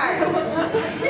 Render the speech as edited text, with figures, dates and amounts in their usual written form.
stars.